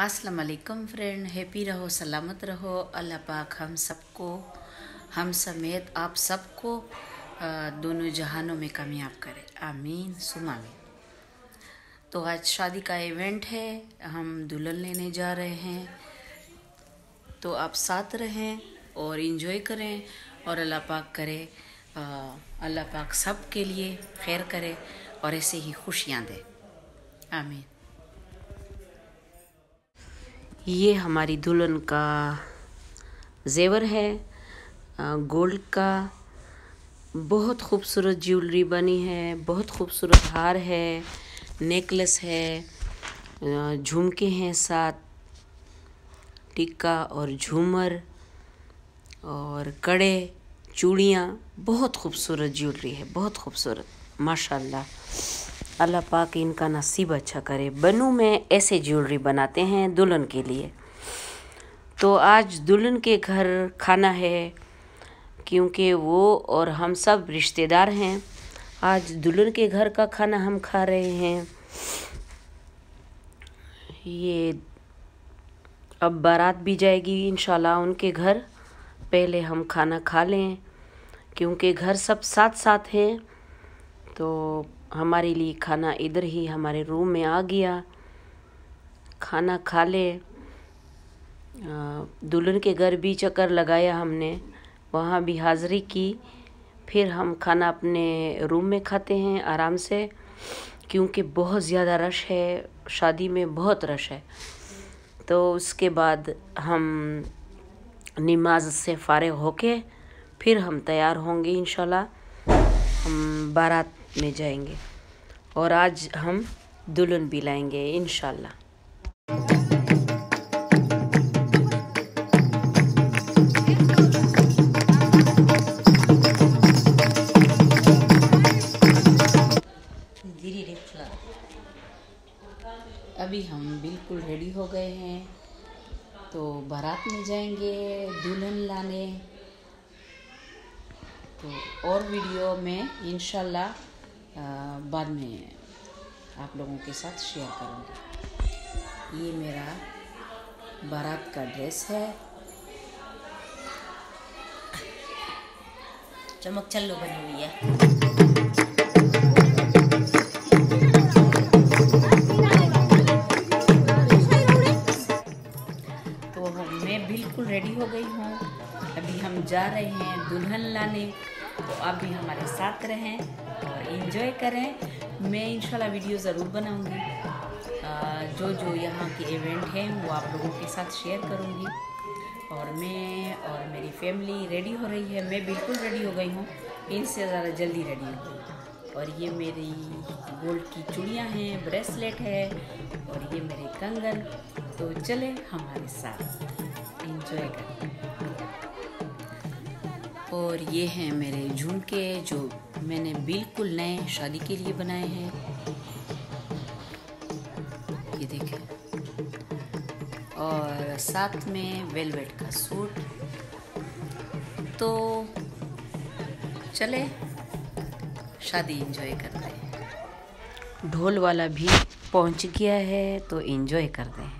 अस्सलाम वालेकुम friend, happy रहो, सलामत रहो। अल्लाह पाक हम सबको, हम समेत आप सबको दोनों जहानों में कामयाब करे, आमीन सुम आमीन। तो आज शादी का इवेंट है, हम दुल्हन लेने जा रहे हैं, तो आप साथ रहें और इन्जॉय करें और अल्लाह पाक करे, अल्लाह पाक सब के लिए खैर करे और ऐसे ही खुशियाँ दे, आमीन। ये हमारी दुल्हन का जेवर है, गोल्ड का, बहुत खूबसूरत ज्वेलरी बनी है, बहुत खूबसूरत हार है, नेकलेस है, झुमके हैं साथ, टिक्का और झूमर और कड़े, चूड़ियाँ, बहुत खूबसूरत ज्वेलरी है, बहुत खूबसूरत माशाल्लाह। अल्लाह पाक इनका नसीब अच्छा करे। बनू में ऐसे ज्वेलरी बनाते हैं दुल्हन के लिए। तो आज दुल्हन के घर खाना है, क्योंकि वो और हम सब रिश्तेदार हैं। आज दुल्हन के घर का खाना हम खा रहे हैं। ये अब बारात भी जाएगी इंशाल्लाह उनके घर, पहले हम खाना खा लें, क्योंकि घर सब साथ साथ हैं। तो हमारे लिए खाना इधर ही हमारे रूम में आ गया, खाना खा ले। दुल्हन के घर भी चक्कर लगाया हमने, वहाँ भी हाज़री की, फिर हम खाना अपने रूम में खाते हैं आराम से, क्योंकि बहुत ज़्यादा रश है, शादी में बहुत रश है। तो उसके बाद हम नमाज से फ़ारिग होके फिर हम तैयार होंगे, इंशाल्लाह हम बारात में जाएंगे और आज हम दुल्हन भी लाएंगे इंशाल्लाह। अभी हम बिल्कुल रेडी हो गए हैं, तो बारात में जाएंगे दुल्हन लाने। तो और वीडियो में इंशाल्लाह बाद में आप लोगों के साथ शेयर करूँगी। ये मेरा बारात का ड्रेस है, चमक चलो बनी हुई है। तो मैं बिल्कुल रेडी हो गई हूँ, अभी हम जा रहे हैं दुल्हन लाने। तो आप भी हमारे साथ रहें और इन्जॉय करें। मैं इंशाल्लाह वीडियो ज़रूर बनाऊंगी, जो जो यहाँ के इवेंट हैं वो आप लोगों के साथ शेयर करूंगी। और मैं और मेरी फैमिली रेडी हो रही है, मैं बिल्कुल रेडी हो गई हूँ, इनसे ज़्यादा जल्दी रेडी हो गई। और ये मेरी गोल्ड की चूड़ियाँ हैं, ब्रेसलेट है, और ये मेरे कंगन। तो चलें हमारे साथ इन्जॉय करें। और ये हैं मेरे झुमके, जो मैंने बिल्कुल नए शादी के लिए बनाए हैं, ये देखें। और साथ में वेलवेट का सूट। तो चले शादी एंजॉय करते हैं। ढोल वाला भी पहुंच गया है, तो एंजॉय करते हैं।